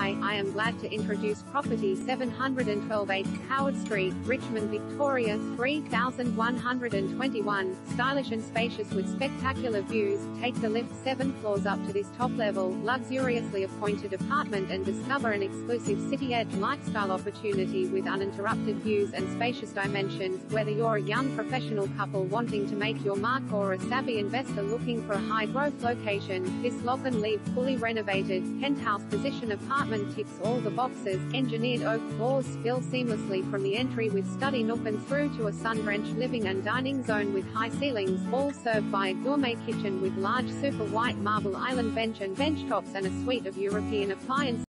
Hi, I am glad to introduce property 712A, Howard Street, Richmond, Victoria 3121. Stylish and spacious with spectacular views, take the lift 7 floors up to this top level, luxuriously appointed apartment and discover an exclusive city edge lifestyle opportunity with uninterrupted views and spacious dimensions. Whether you're a young professional couple wanting to make your mark or a savvy investor looking for a high growth location, this lock and leave fully renovated, penthouse position apartment ticks all the boxes. Engineered oak floors spill seamlessly from the entry with study nook and through to a sun-drenched living and dining zone with high ceilings, all served by a gourmet kitchen with large super white marble island bench and bench tops and a suite of European appliances.